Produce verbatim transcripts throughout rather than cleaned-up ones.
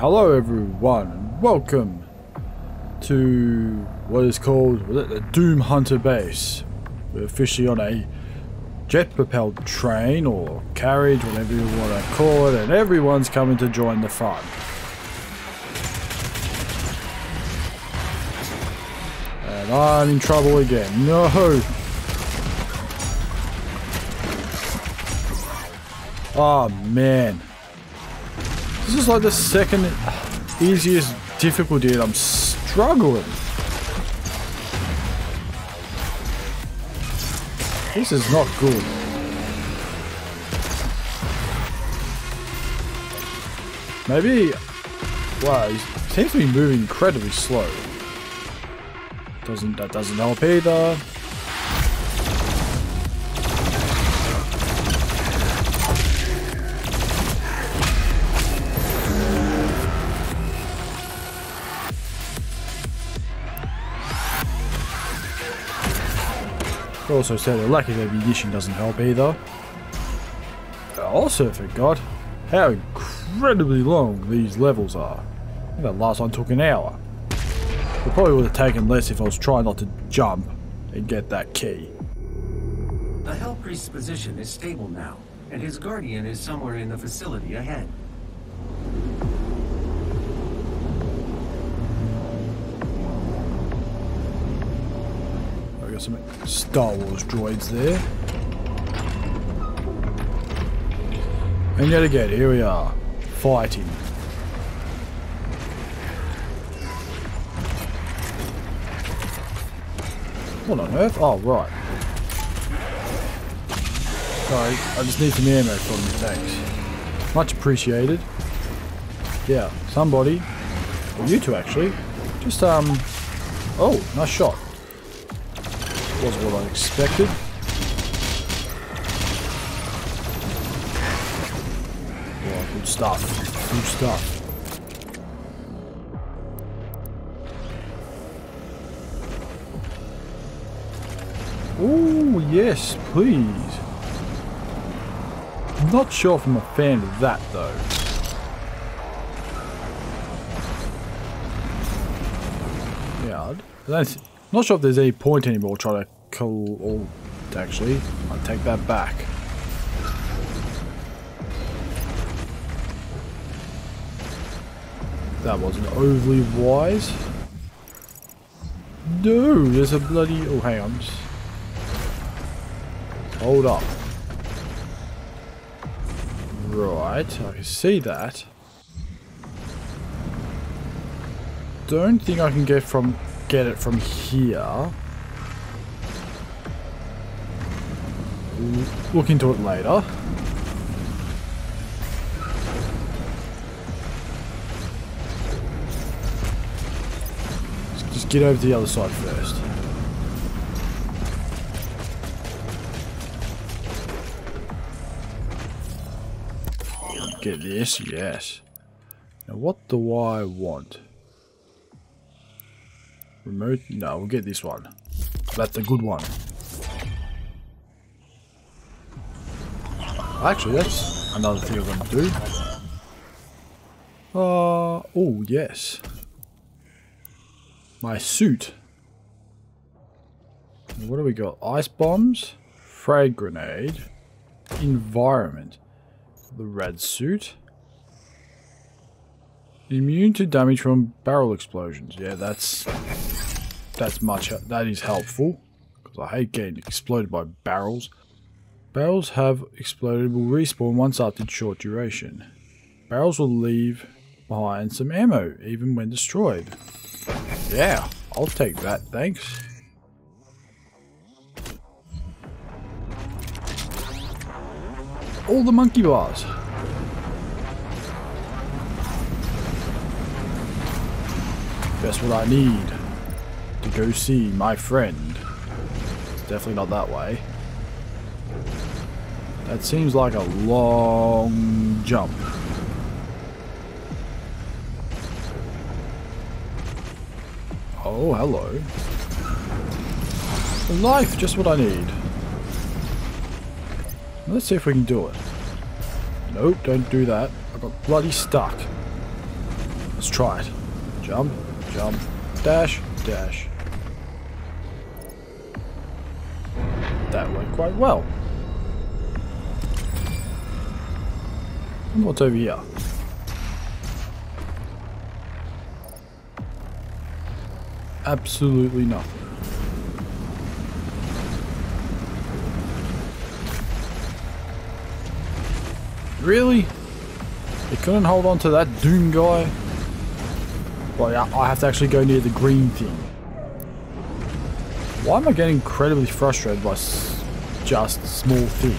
Hello everyone, and welcome to what is called was it, the Doom Hunter base. We're officially on a jet-propelled train or carriage, whatever you want to call it, and everyone's coming to join the fun. And I'm in trouble again. No! Oh man. This is like the second easiest difficulty and I'm struggling. This is not good. Maybe... Wow, he seems to be moving incredibly slow. Doesn't, that doesn't help either. Also said the lack of ammunition doesn't help either. I also forgot how incredibly long these levels are. I think that last one took an hour. It probably would have taken less if I was trying not to jump and get that key. The Hell Priest's position is stable now, and his guardian is somewhere in the facility ahead. Some Star Wars droids there. And yet again, here we are, fighting. What on earth? Oh, right. Sorry, I just need some ammo from you, thanks. Much appreciated. Yeah, somebody, or you two actually, just, um, oh, nice shot. Was what I expected. Oh, good stuff. Good stuff. Oh yes, please. I'm not sure if I'm a fan of that though. Yeah, that's. Not sure if there's any point anymore trying to call all. Actually, I take that back. That wasn't overly wise. No, there's a bloody. Oh, hang on. Hold up. Right, I can see that. Don't think I can get from. Get it from here. Look into it later. Just get over to the other side first. Get this, yes. Now what do I want? Remote? No, we'll get this one. That's a good one. Actually, that's another thing I'm going to do. Uh, oh, yes. My suit. What do we got? Ice bombs, frag grenade, environment. The red suit. Immune to damage from barrel explosions. Yeah, that's... That's much, that is helpful, because I hate getting exploded by barrels. Barrels have exploded will respawn once after short duration. Barrels will leave behind some ammo, even when destroyed. Yeah, I'll take that, thanks. All the monkey bars. That's what I need. To go see my friend. It's definitely not that way. That seems like a long jump. Oh, hello. A knife, just what I need. Let's see if we can do it. Nope, don't do that. I got bloody stuck. Let's try it. Jump, jump, dash, dash. That went quite well. And what's over here? Absolutely nothing. Really? They couldn't hold on to that Doom Guy? Well, I have to actually go near the green thing. Why am I getting incredibly frustrated by s just small things?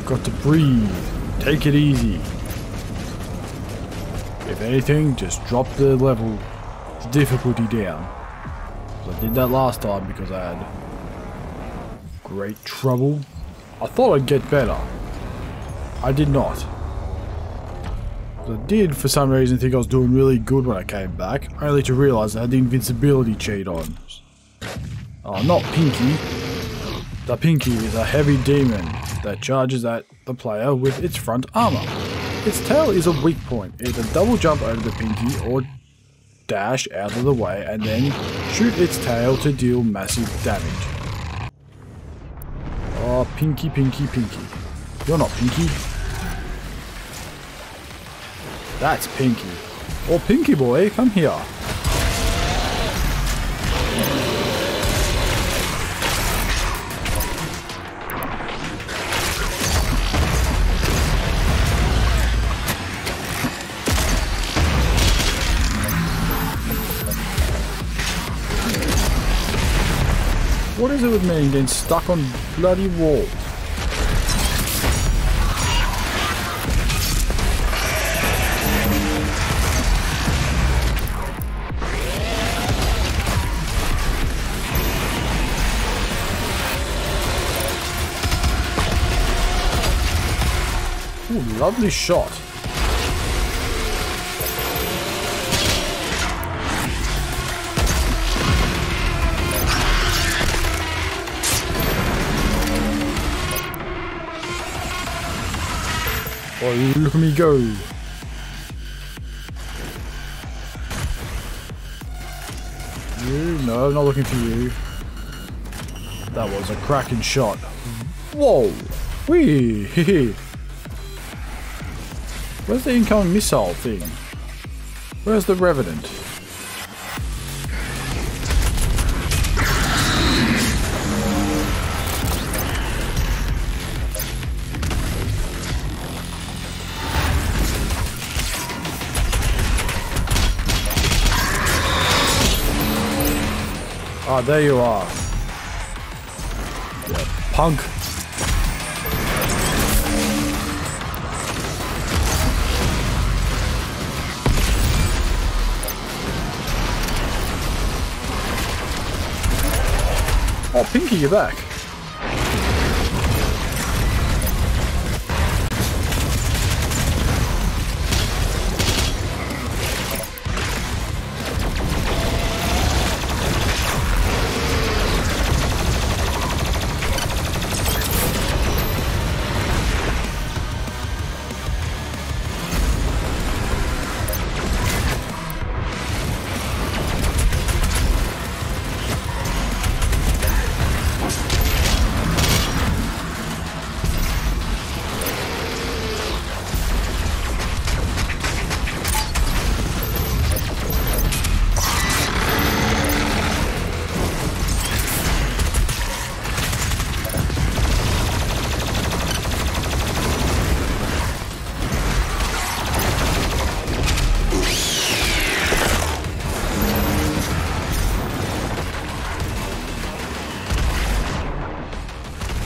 I've got to breathe. Take it easy. If anything, just drop the level, the difficulty down. I did that last time because I had great trouble. I thought I'd get better. I did not. I did, for some reason, think I was doing really good when I came back, only to realise I had the invincibility cheat on. Oh, not Pinky. The Pinky is a heavy demon that charges at the player with its front armour. Its tail is a weak point. Either double jump over the Pinky or dash out of the way and then shoot its tail to deal massive damage. Oh, Pinky, Pinky, Pinky. You're not Pinky. That's Pinky. Oh, Pinky boy, come here. What is it with me getting stuck on bloody walls? Lovely shot. Oh, look at me go. You? No, not looking for you. That was a cracking shot. Whoa. Wee. Hee hee. Where's the incoming missile thing? Where's the Revenant? Ah, there you are. Yeah, punk. Oh, Pinky, you're back.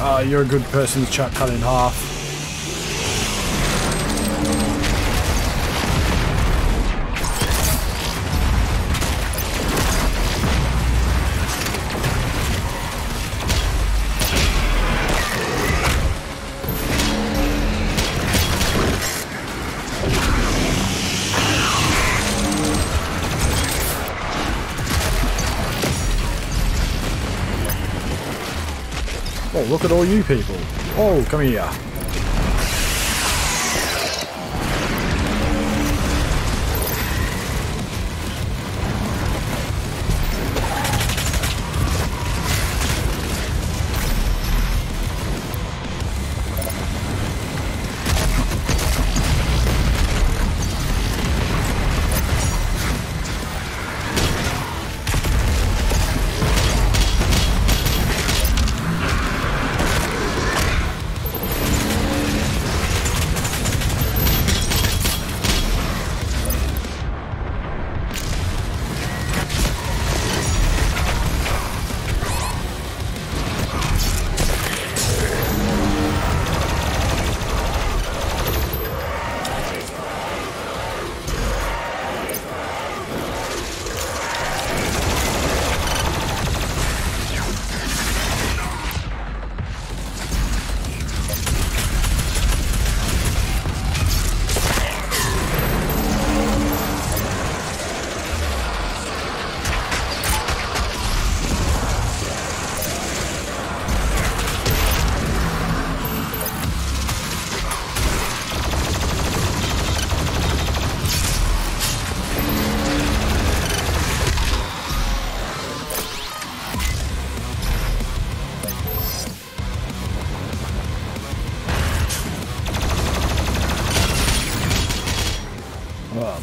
Ah, uh, you're a good person to chuck cut in half. Oh, look at all you people. Oh, come here.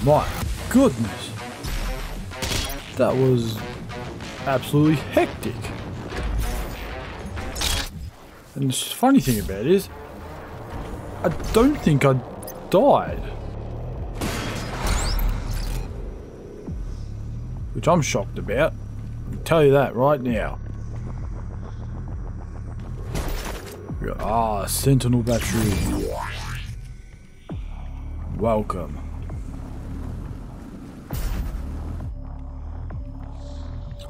my goodness. That was absolutely hectic. And the funny thing about it is, I don't think I died. Which I'm shocked about. I'll tell you that right now. We got, ah, Sentinel Battery. Welcome.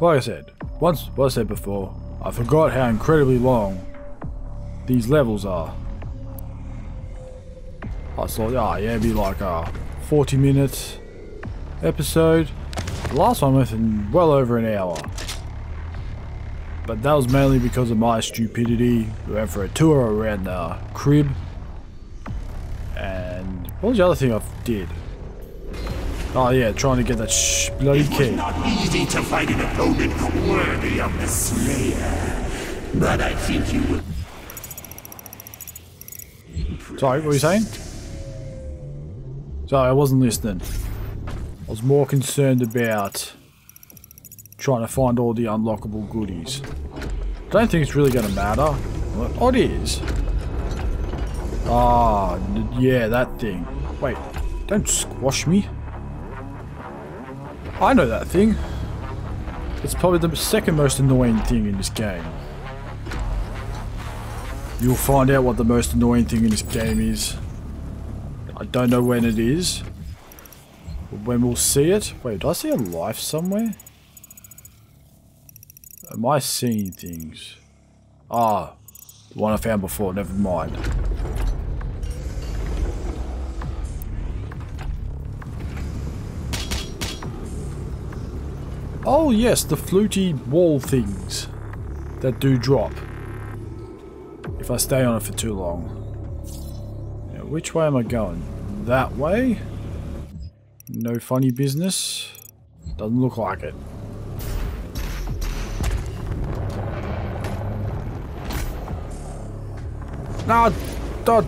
Like I said, once what I said before, I forgot how incredibly long these levels are. I thought, ah, oh, yeah, it'd be like a forty minute episode. The last one went well over an hour. But that was mainly because of my stupidity. We went for a tour around the crib. And what was the other thing I did? Oh yeah, trying to get that sh bloody key. It was not easy to find an opponent worthy of the Slayer, but I think you would. Sorry, what were you saying? Sorry, I wasn't listening. I was more concerned about trying to find all the unlockable goodies. I don't think it's really going to matter. What it is? Ah, yeah, that thing. Wait, don't squash me. I know that thing. It's probably the second most annoying thing in this game. You'll find out what the most annoying thing in this game is. I don't know when it is. When we'll see it. Wait, do I see a life somewhere? Am I seeing things? Ah, the one I found before, never mind. Oh yes, the fluty wall things that do drop if I stay on it for too long. Now, which way am I going? That way? No funny business. Doesn't look like it. No, no,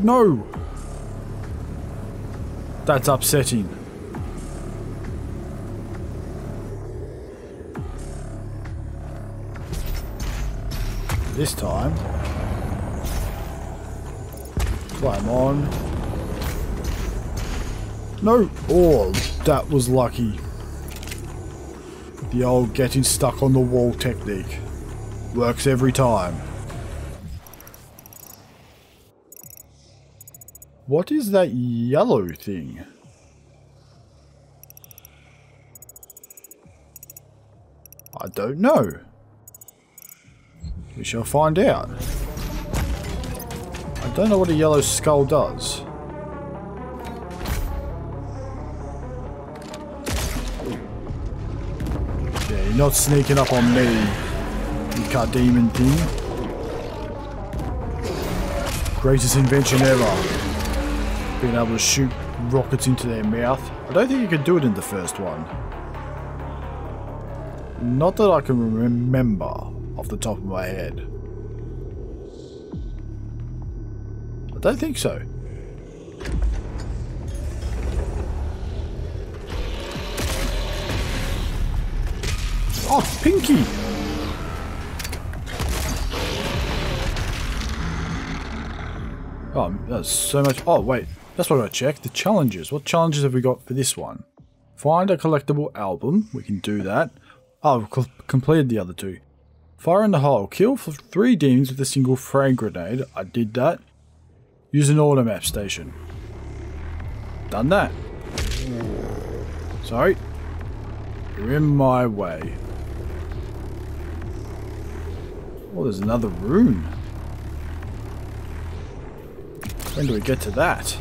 no. That's upsetting. This time, climb on. No, oh, that was lucky. The old getting stuck on the wall technique works every time. What is that yellow thing? I don't know. We shall find out. I don't know what a yellow skull does. Yeah, you're not sneaking up on me, you cardemon thing. Greatest invention ever. Being able to shoot rockets into their mouth. I don't think you could do it in the first one. Not that I can remember. Off the top of my head. I don't think so. Oh, Pinky! Oh, that's so much. Oh, wait. That's what I checked. The challenges. What challenges have we got for this one? Find a collectible album. We can do that. Oh, we've completed the other two. Fire in the hole. Kill for three demons with a single frag grenade. I did that. Use an auto map station. Done that. Sorry. You're in my way. Oh, there's another rune. When do we get to that?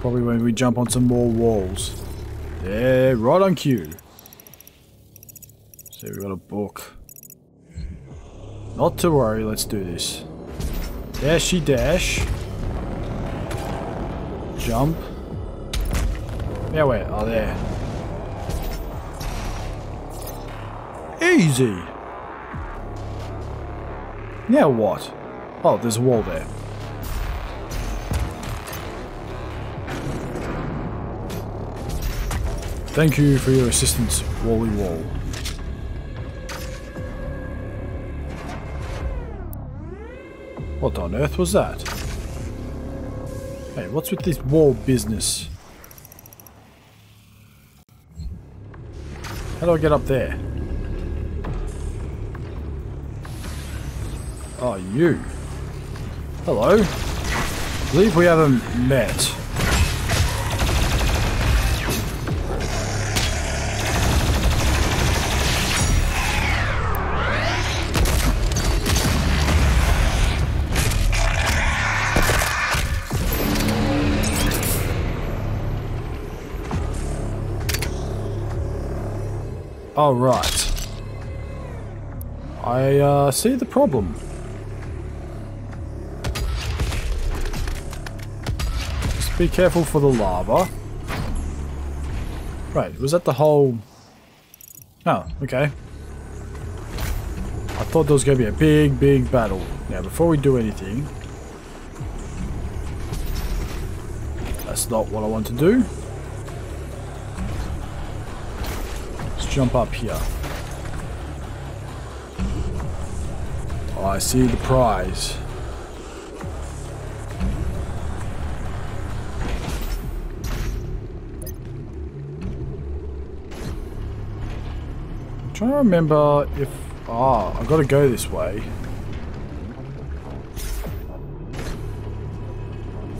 Probably when we jump on some more walls. Yeah, right on cue. So we've got a book. Not to worry, let's do this. Dashy dash. Jump. Yeah, wait, oh there. Easy! Now what? Oh, there's a wall there. Thank you for your assistance, Wally Wall. What on earth was that? Hey, what's with this wall business? How do I get up there? Oh, you. Hello. I believe we haven't met. All right. I uh, see the problem. Just be careful for the lava. Right, was that the whole... Oh, okay. I thought there was going to be a big, big battle. Now, before we do anything... That's not what I want to do. Jump up here. Oh, I see the prize. I'm trying to remember if... Ah, I've got to go this way.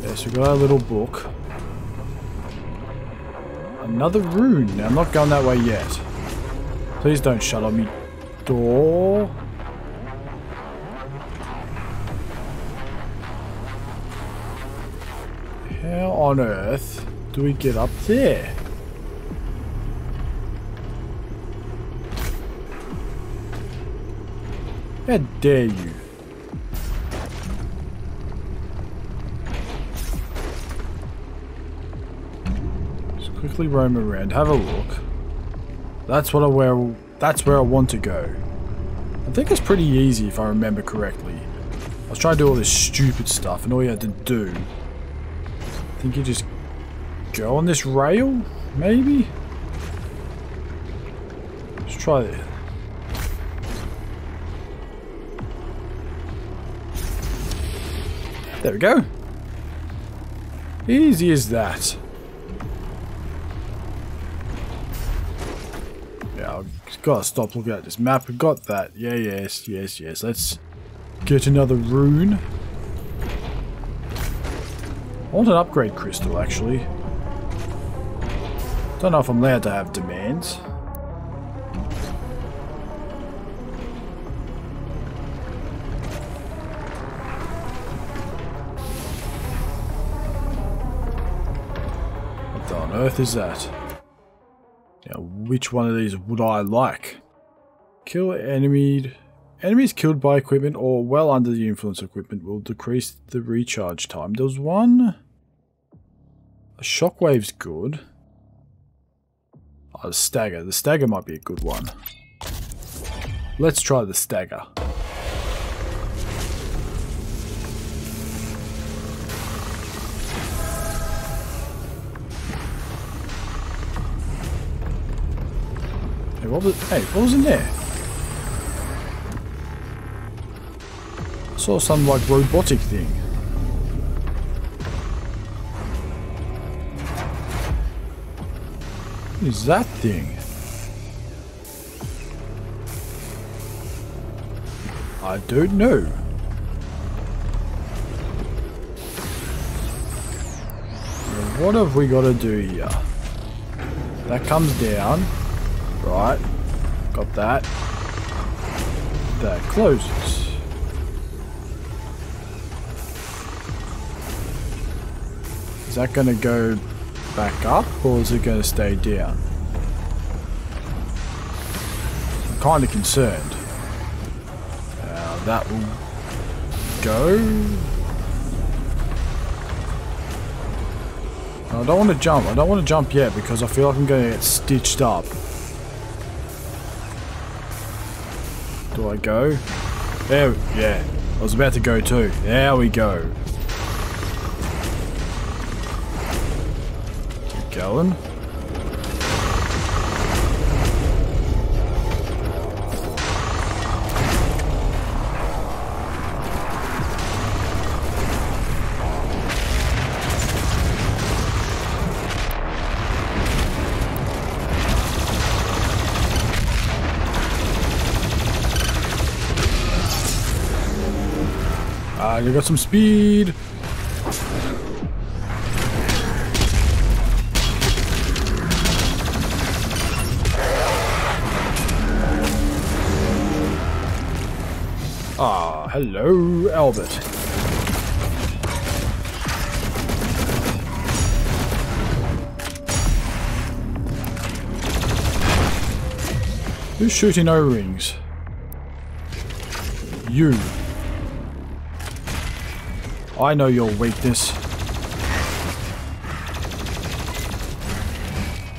Yes, we've got our little book. Another rune. Now, I'm not going that way yet. Please don't shut on me, door. How on earth do we get up there? How dare you? Just quickly roam around, have a look. That's what I where that's where I want to go. I think it's pretty easy if I remember correctly. I was trying to do all this stupid stuff and all you had to do. I think you just go on this rail, maybe? Let's try it. There we go. Easy as that. Gotta stop looking at this map. We got that. Yeah, yes, yes, yes. Let's get another rune. I want an upgrade crystal, actually. Don't know if I'm allowed to have demands. What on earth is that? Which one of these would I like? Kill enemy. Enemies killed by equipment or well under the influence of equipment will decrease the recharge time. There was one. A shockwave's good. Oh, the stagger. The stagger might be a good one. Let's try the stagger. What was, hey, what was in there? I saw some like robotic thing. What is that thing? I don't know. What have we got to do here? That comes down. Right, got that. That closes. Is that going to go back up or is it going to stay down? I'm kind of concerned. Uh, that will go. I don't want to jump. I don't want to jump yet because I feel like I'm going to get stitched up. Do I go? There, yeah. I was about to go too. There we go. Keep going. Ah, you got some speed. Ah, hello, Albert. Who's shooting O-rings? You. I know your weakness.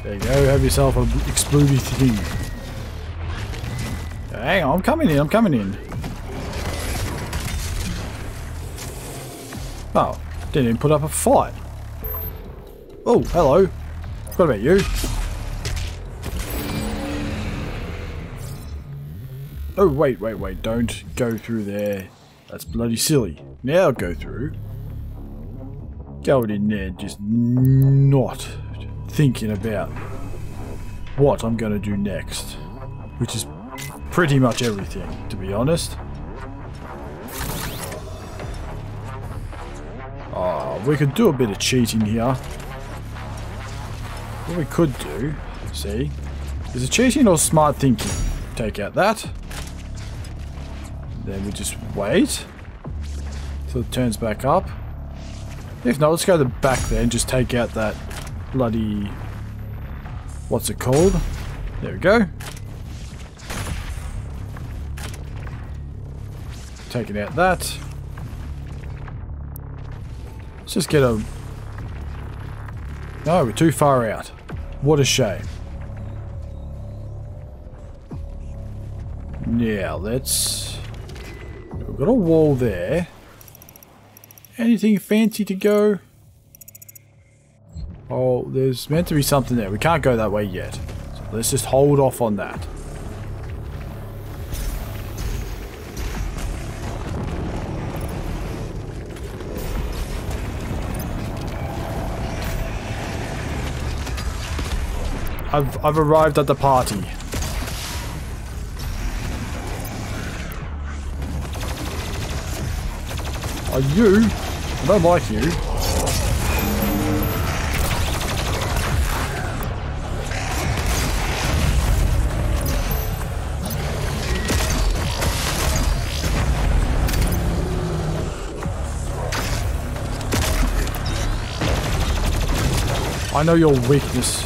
There you go, have yourself a explodey thing. Hang on, I'm coming in, I'm coming in. Oh, didn't even put up a fight. Oh, hello. Forgot about you. Oh, wait, wait, wait, don't go through there. That's bloody silly. Now go through. Going in there just not thinking about what I'm going to do next. Which is pretty much everything, to be honest. Oh, we could do a bit of cheating here. What we could do, see, is it cheating or smart thinking? Take out that. Then we just wait till it turns back up. If not, let's go to the back there and just take out that bloody... what's it called? There we go. Taking out that. Let's just get a... No, we're too far out. What a shame. Now, let's... We've got a wall there. Anything fancy to go? Oh, there's meant to be something there. We can't go that way yet. So let's just hold off on that. I've, I've arrived at the party. Are you? I don't like you. I know your weakness.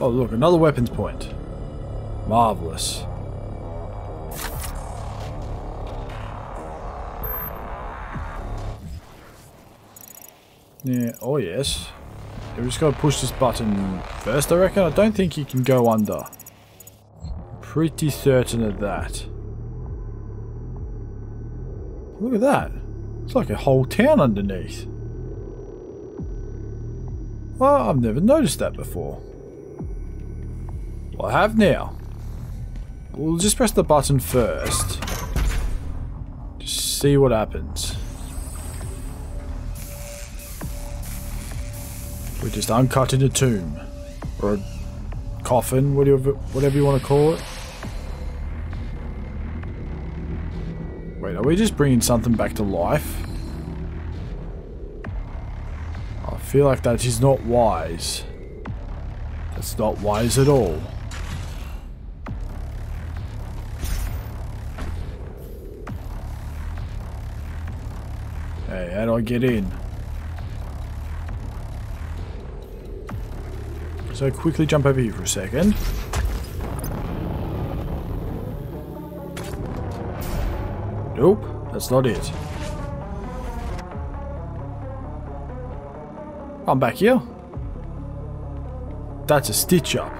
Oh look, another weapons point. Marvelous. Yeah, oh yes. We just gotta push this button first, I reckon. I don't think you can go under. Pretty certain of that. Look at that. It's like a whole town underneath. Well, I've never noticed that before. Well, I have now. We'll just press the button first. Just see what happens. We're just uncutting a tomb. Or a coffin, whatever, whatever you want to call it. Wait, are we just bringing something back to life? I feel like that is not wise. That's not wise at all. Hey, how do I get in? So quickly jump over here for a second. Nope, that's not it. I'm back here. That's a stitch up.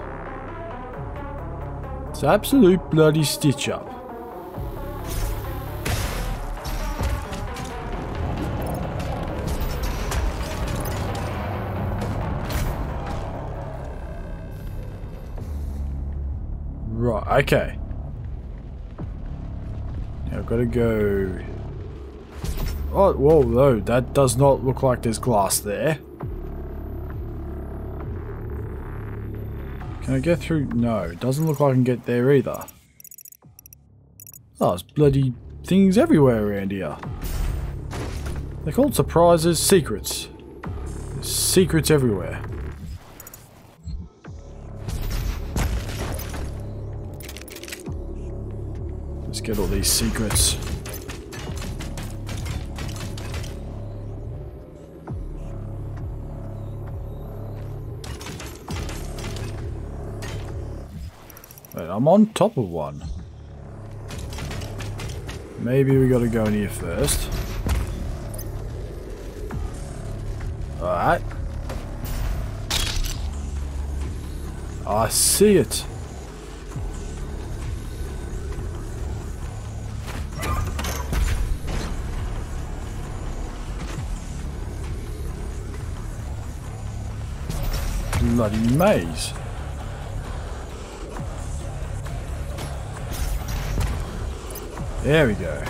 It's an absolute bloody stitch up. Right, okay. Now I've got to go... Oh, whoa, no, that does not look like there's glass there. Can I get through? No, it doesn't look like I can get there either. Oh, there's bloody things everywhere around here. They're called surprises, secrets. There's secrets everywhere. Let's get all these secrets. Wait, I'm on top of one. Maybe we gotta go in here first. Alright. I see it. Bloody maze. There we go.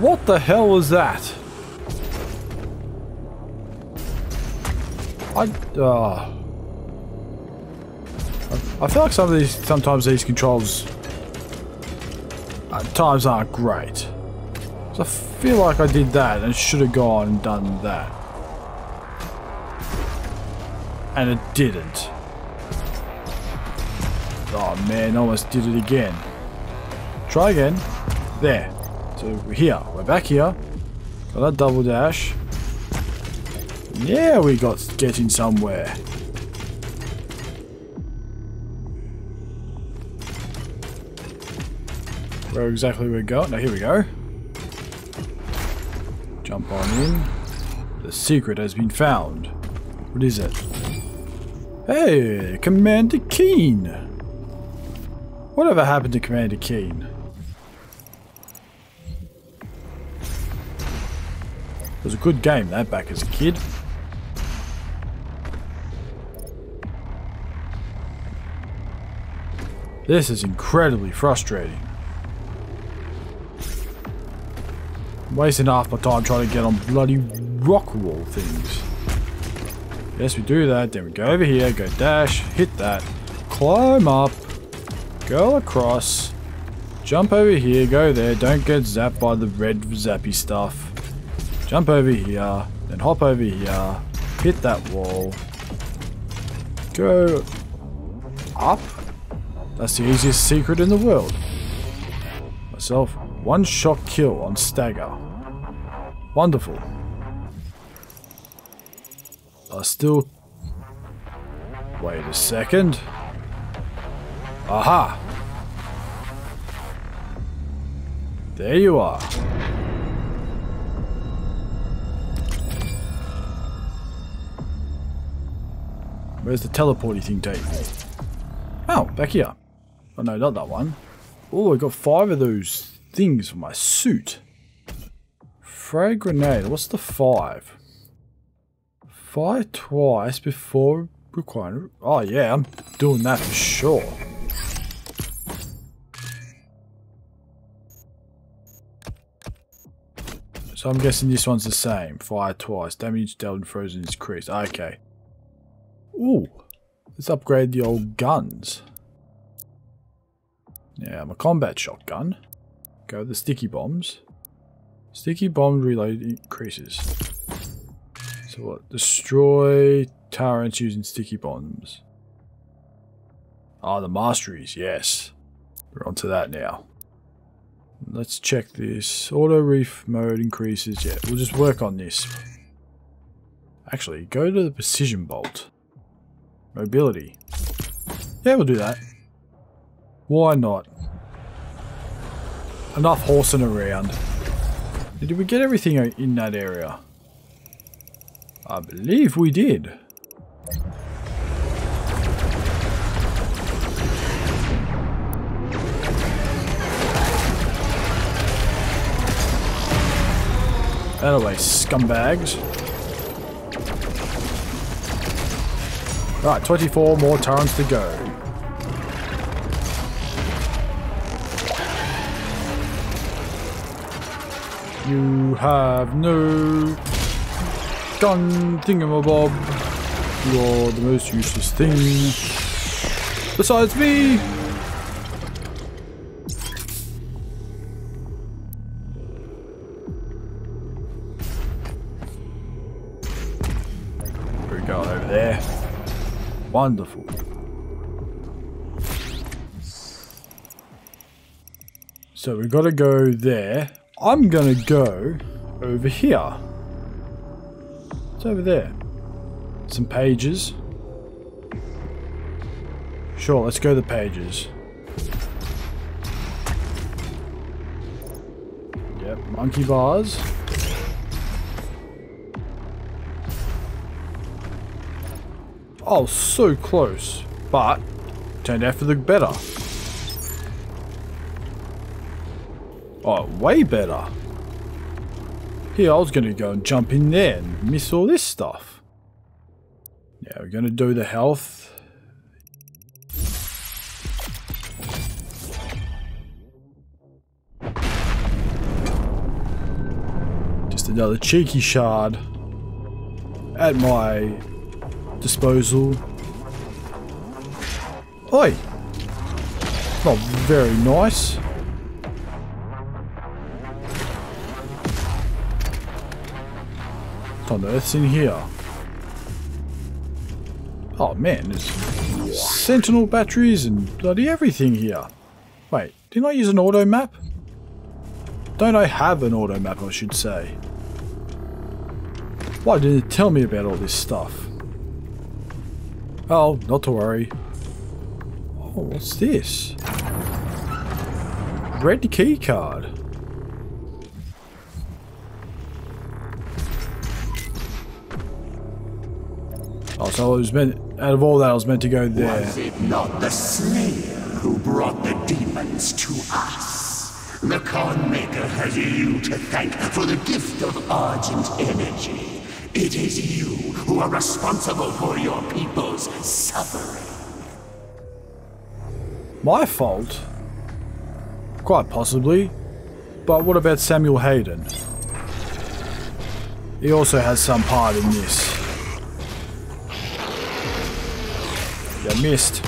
What the hell was that? I uh, I, I feel like some of these, sometimes these controls at times aren't great. So I feel like I did that and should have gone and done that, and it didn't. Oh man, almost did it again. Try again. There. So we're here. We're back here. Got that double dash. Yeah, we got getting somewhere. Where exactly we're going? Now here we go. Jump on in. The secret has been found. What is it? Hey, Commander Keen! Whatever happened to Commander Keen? It was a good game that back as a kid. This is incredibly frustrating. I'm wasting half my time trying to get on bloody rock wall things. Yes, we do that. Then we go over here, go dash, hit that, climb up. Go across, jump over here, go there, don't get zapped by the red zappy stuff. Jump over here, then hop over here, hit that wall. Go up. That's the easiest secret in the world. Myself, one shot kill on stagger. Wonderful. I still... Wait a second. Aha! There you are. Where's the teleporty thing take me? Oh, back here. Oh no, not that one. Oh, I got five of those things for my suit. Frag grenade. What's the five? Fire twice before requiring... Oh yeah, I'm doing that for sure. So I'm guessing this one's the same. Fire twice. Damage dealt and frozen is increased. Okay. Ooh. Let's upgrade the old guns. Yeah, I'm a combat shotgun. Go with the sticky bombs. Sticky bomb reload increases. So what? Destroy tyrants using sticky bombs. Ah, the masteries. Yes. We're onto that now. Let's check this. Auto reef mode increases. Yeah, we'll just work on this. Actually, go to the precision bolt. Mobility. Yeah, we'll do that. Why not? Enough horsing around. Did we get everything in that area? I believe we did. That away, scumbags. Right, twenty-four more turns to go. You have no gun thingamabob. You're the most useless thing besides me. We're going over there. Wonderful. So we gotta go there. I'm gonna go over here. It's over there. Some pages. Sure, let's go to the pages. Yep, monkey bars. Oh, so close, but turned out for the better. Oh, way better. Here, I was going to go and jump in there and miss all this stuff. Yeah, we're going to do the health. Just another cheeky shard at my disposal. Oi! Not very nice. On earth's in here. Oh man, there's Sentinel batteries and bloody everything here. Wait, didn't I use an auto map? Don't I have an auto map, I should say? Why didn't it tell me about all this stuff? Oh, not to worry. Oh, what's this? Red key card. Oh, so I was meant, out of all that, I was meant to go there. Was it not the Slayer who brought the demons to us? The Conmaker has you to thank for the gift of Argent energy. It is you who are responsible for your people's suffering. My fault? Quite possibly. But what about Samuel Hayden? He also has some part in this. I missed.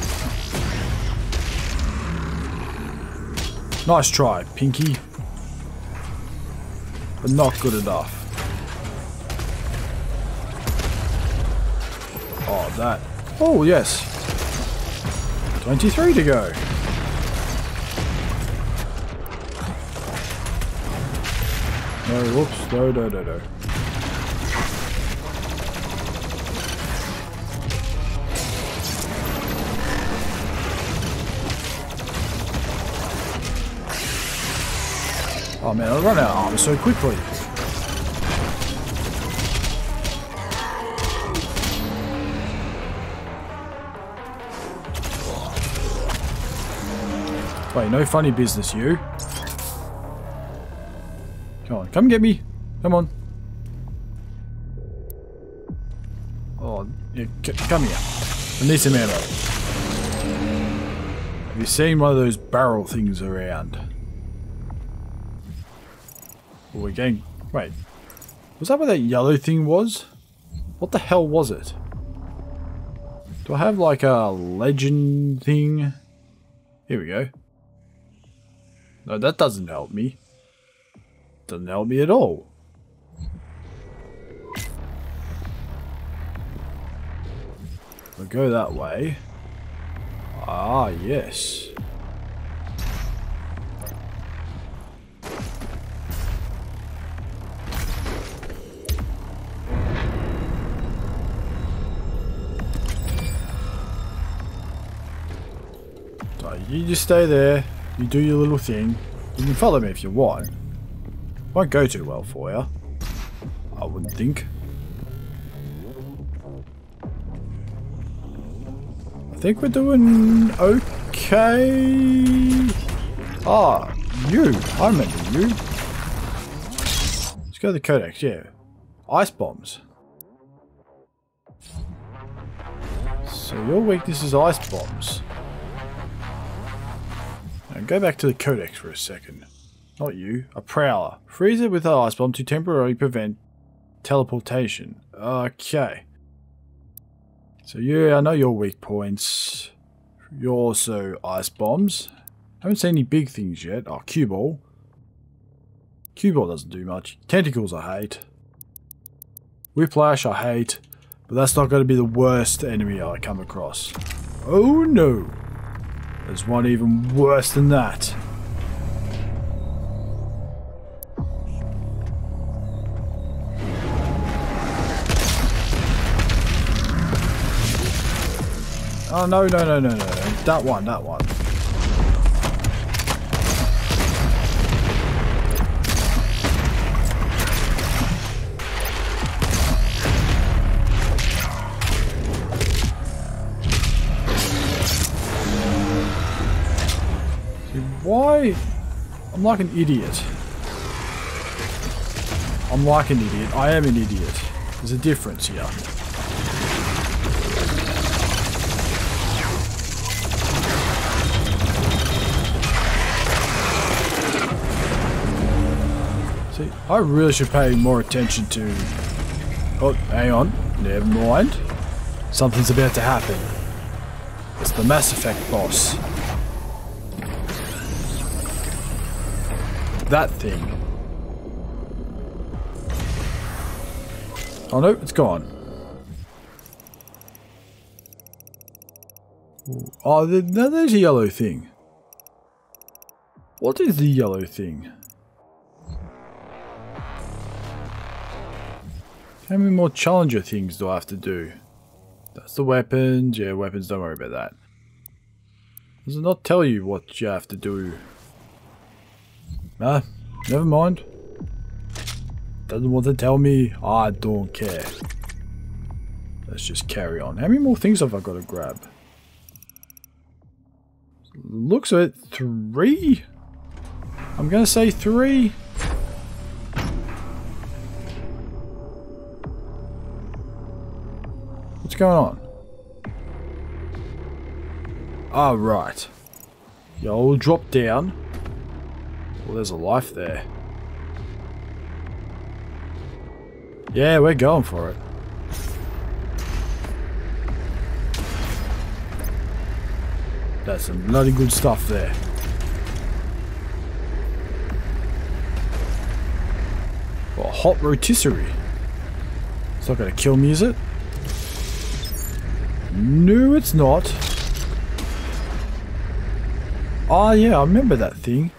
Nice try, Pinky. But not good enough. Oh, that. Oh, yes. twenty-three to go. No, whoops. No, no, no, no. Oh man, I run out of armor so quickly. Wait, no funny business, you. Come on, come get me. Come on. Oh, yeah, come here. I need some ammo. Have you seen one of those barrel things around? We're getting... Wait. Was that what that yellow thing was? What the hell was it? Do I have like a legend thing? Here we go. No, that doesn't help me. Doesn't help me at all. I'll go that way. Ah, yes. You just stay there, you do your little thing. You can follow me if you want. Won't go too well for you, I wouldn't think. I think we're doing okay. Ah, you. I remember you. Let's go to the codex, yeah. Ice bombs. So your weakness is ice bombs. Go back to the codex for a second. Not you. A prowler. Freeze it with an ice bomb to temporarily prevent teleportation. Okay. So yeah, I know your weak points. You're also ice bombs. Haven't seen any big things yet. Oh, cue ball. Cue ball doesn't do much. Tentacles I hate. Whiplash I hate. But that's not going to be the worst enemy I come across. Oh no! There's one even worse than that. Oh no, no, no, no, no. That one, that one. Why? I'm like an idiot. I'm like an idiot. I am an idiot. There's a difference here. See, I really should pay more attention to... Oh, hang on. Never mind. Something's about to happen. It's the Mass Effect boss. That thing. Oh no, it's gone. Ooh. Oh, now there's a yellow thing. What is the yellow thing? How many more challenger things do I have to do? That's the weapons. Yeah, weapons, don't worry about that. Does it not tell you what you have to do? Ah, never mind. Doesn't want to tell me. I don't care. Let's just carry on. How many more things have I got to grab? Looks at three. I'm gonna say three. What's going on? Ah, right. Y'all drop down. Well, there's a life there. Yeah, we're going for it. That's some bloody good stuff there. Well, hot rotisserie. It's not going to kill me, is it? No, it's not. Oh, yeah, I remember that thing.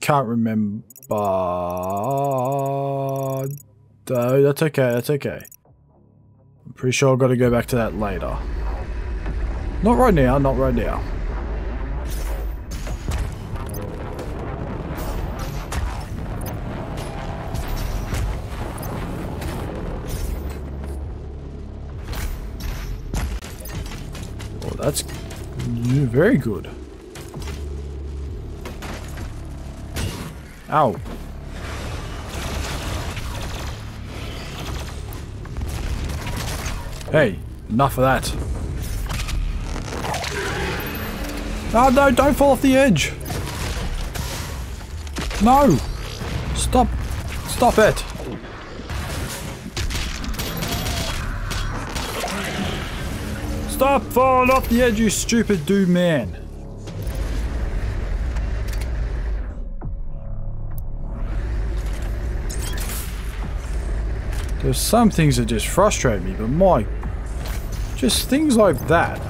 Can't remember. No, that's okay, that's okay. I'm pretty sure I've got to go back to that later. Not right now, not right now. Oh, that's very good. Ow. Hey, enough of that. Oh no, don't fall off the edge. No. Stop. Stop it. Stop falling off the edge, you stupid Doom man. There's some things that just frustrate me, but my... Just things like that.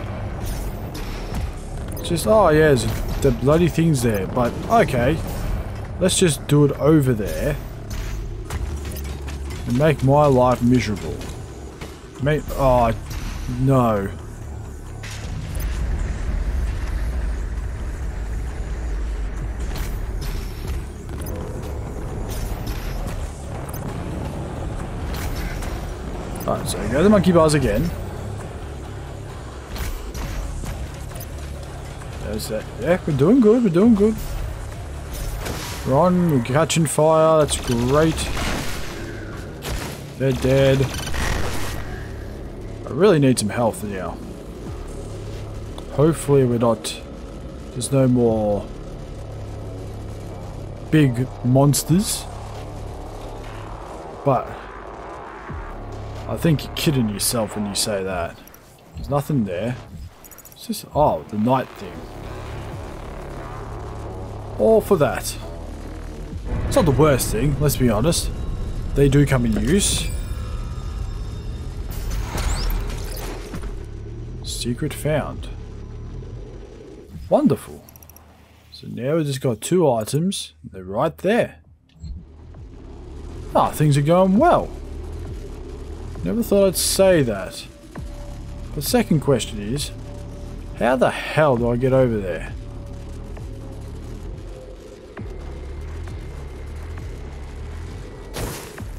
Just, oh yeah, the bloody thing's there, but okay. Let's just do it over there. And make my life miserable. Make, oh, no. Alright, so go to the monkey bars again. There's that. Yeah, we're doing good, we're doing good. We're on, we're catching fire, that's great. They're dead. I really need some health now. Hopefully we're not... There's no more... big monsters. But... I think you're kidding yourself when you say that. There's nothing there. It's just, oh, the night thing. All for that. It's not the worst thing, let's be honest. They do come in use. Secret found. Wonderful. So now we just got two items. They're right there. Ah, things are going well. Never thought I'd say that. The second question is, how the hell do I get over there?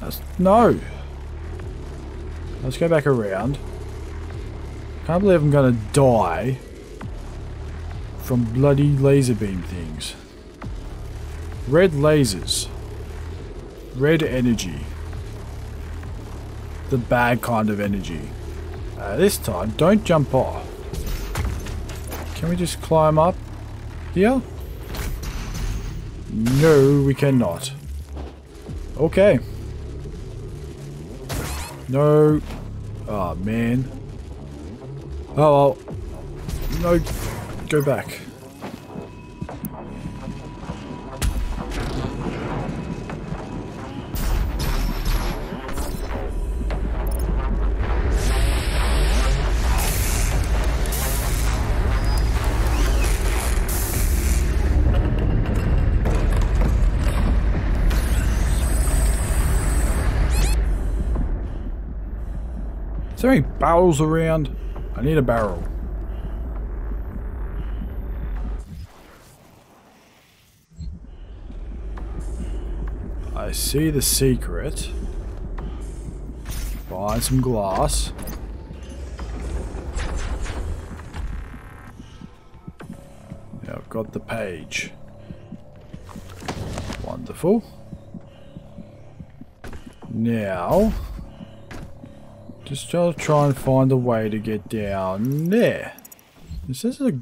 That's, no! Let's go back around. Can't believe I'm gonna die from bloody laser beam things. Red lasers. Red energy. The bad kind of energy. Uh, this time, don't jump off. Can we just climb up here? No, we cannot. Okay. No. Oh, man. Oh, well. No. Go back. Is there any barrels around? I need a barrel. I see the secret. Buy some glass. Now I've got the page. Wonderful. Now, just try and find a way to get down there. This is a...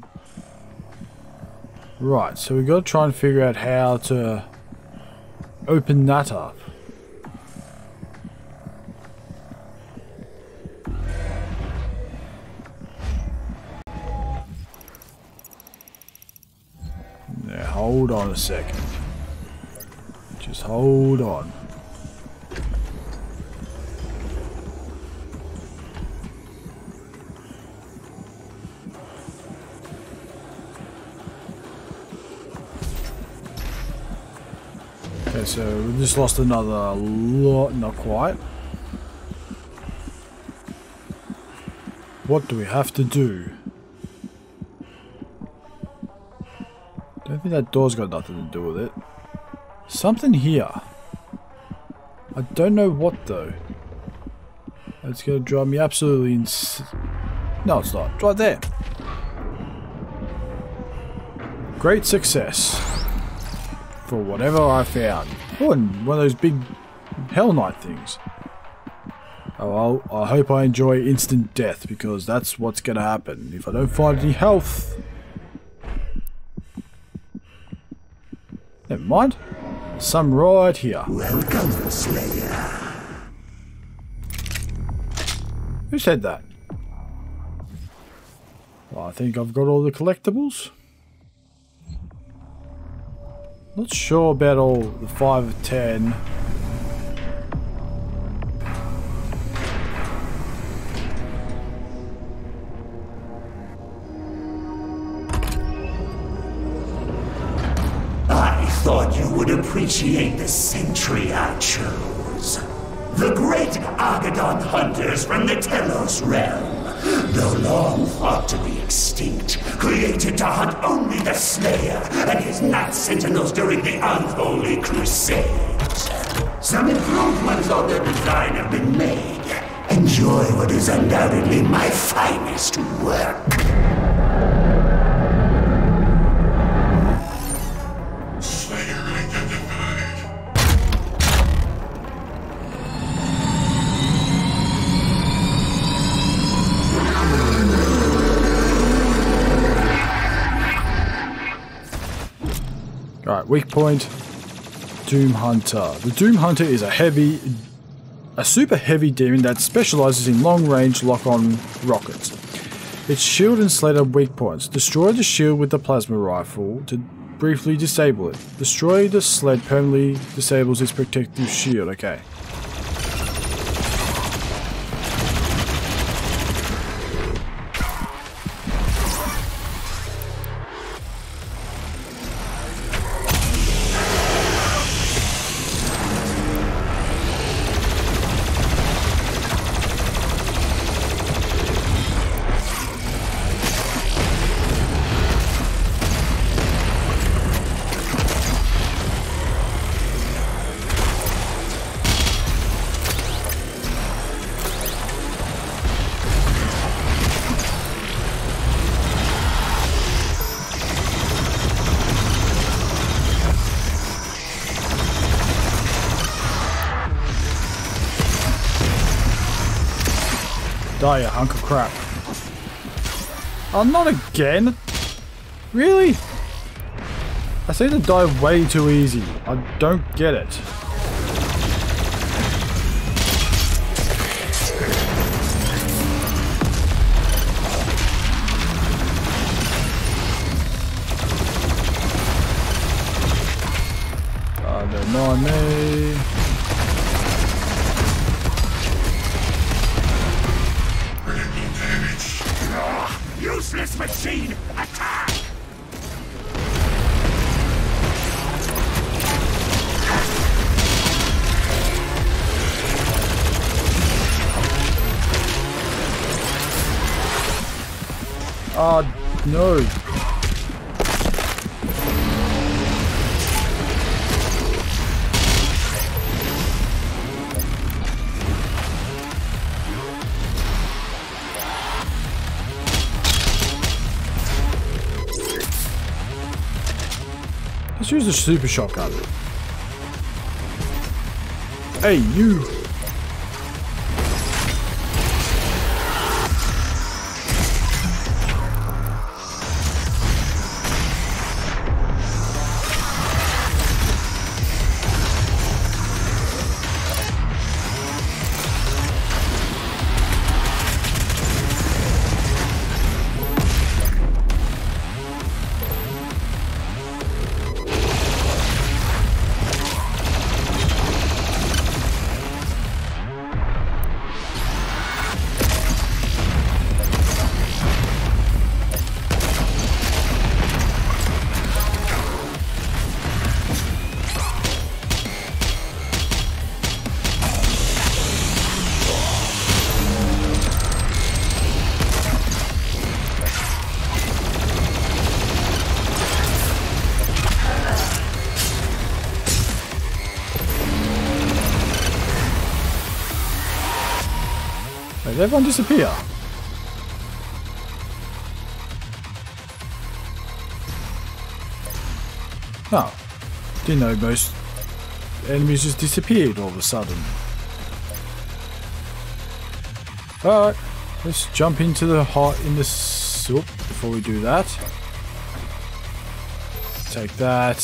Right, so we've got to try and figure out how to open that up. Now hold on a second. Just hold on. Okay, so we just lost another lot, not quite. What do we have to do? Don't think that door's got nothing to do with it. Something here. I don't know what though. That's gonna drive me absolutely ins- No, it's not. It's right there. Great success. For whatever I found. Oh, and one of those big Hell Knight things. Oh, I'll, I hope I enjoy instant death, because that's what's going to happen if I don't find any health. Never mind. Some right here. Welcome, Slayer. Who said that? Well, I think I've got all the collectibles. Not sure about all the five of ten. I thought you would appreciate the sentry I chose. The great Argadon hunters from the Telos realm. Though long thought to be extinct, created to hunt only the Slayer and his night sentinels during the Unholy Crusade. Some improvements on their design have been made. Enjoy what is undoubtedly my finest work. Slayer identified. Alright, weak point, Doom Hunter. The Doom Hunter is a heavy a super heavy demon that specializes in long-range lock-on rockets. Its shield and slate are weak points. Destroy the shield with the plasma rifle to briefly disable it. Destroy the sled permanently disables its protective shield. Okay. Die, you hunk of crap. Oh, not again. Really? I seem to die way too easy. I don't get it. Oh, they're not me. Useless machine, attack! Ah, uh, no. Use the super shotgun. Hey, you! Did everyone disappear? Oh. Didn't know most enemies just disappeared all of a sudden. Alright, let's jump into the hot in the soup before we do that. Take that.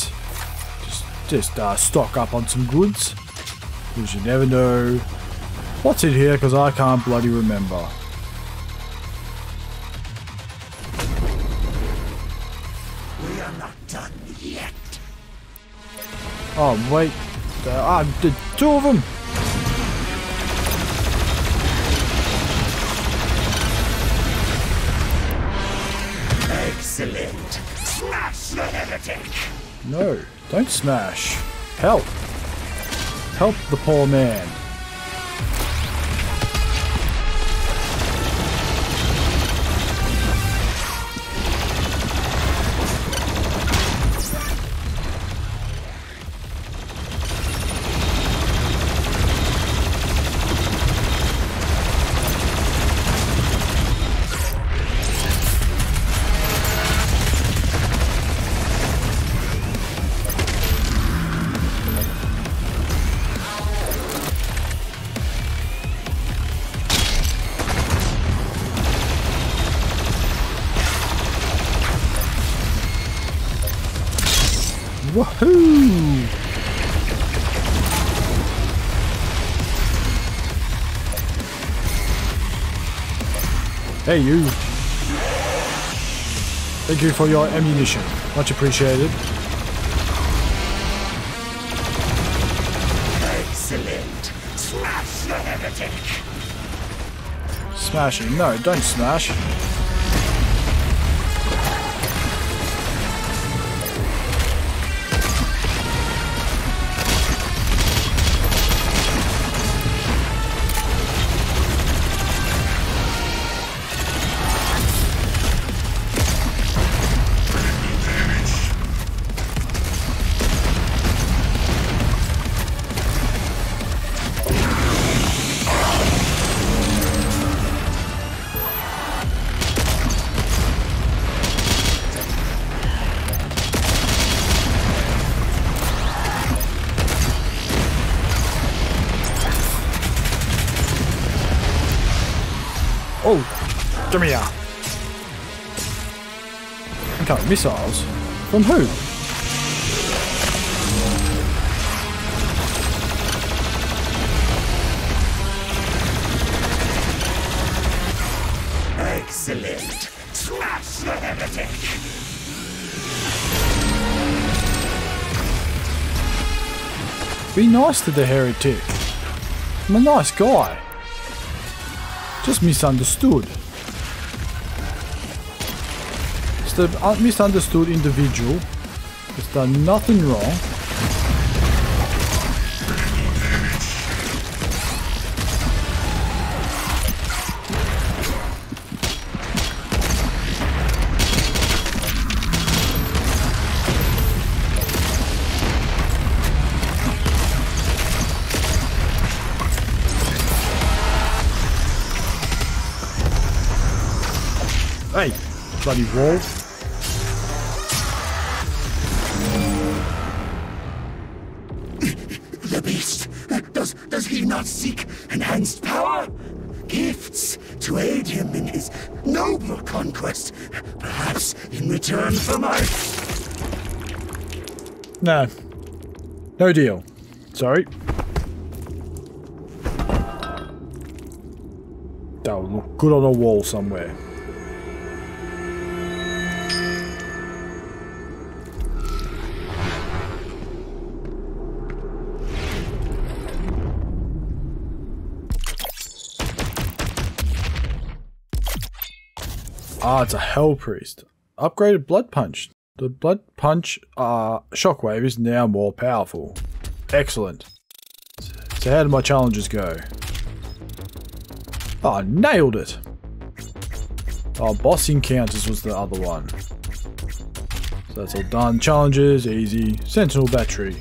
Just, just uh, stock up on some goods. Because you never know. What's in here? Because I can't bloody remember. We are not done yet. Oh wait, there are the two of them. Excellent. Smash the heretic. No, don't smash. Help. Help the poor man. Woohoo! Hey, you. Thank you for your ammunition. Much appreciated. Excellent. Smash the heretic. Smash him. No, don't smash. Oh, give me out. Okay, missiles. From who? Excellent. Smash the heretic. Be nice to the heretic. I'm a nice guy. Just misunderstood. It's the misunderstood individual that's done nothing wrong. Hey, bloody wall. The beast! Does, does he not seek enhanced power? Gifts to aid him in his noble conquest. Perhaps in return for my... No. No deal. Sorry. That would look good on a wall somewhere. Ah, it's a Hell Priest. Upgraded Blood Punch. The Blood Punch uh, shockwave is now more powerful. Excellent. So how do my challenges go? Ah, oh, nailed it! Oh, boss encounters was the other one. So that's all done. Challenges, easy. Sentinel Battery.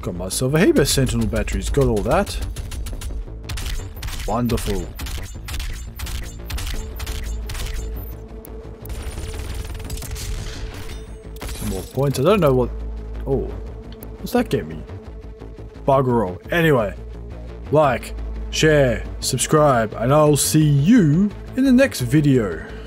Got myself a heap of Sentinel Batteries. Got all that. Wonderful. Points. I don't know what. Oh, what's that get me? Bugger all. Anyway, like, share, subscribe, and I'll see you in the next video.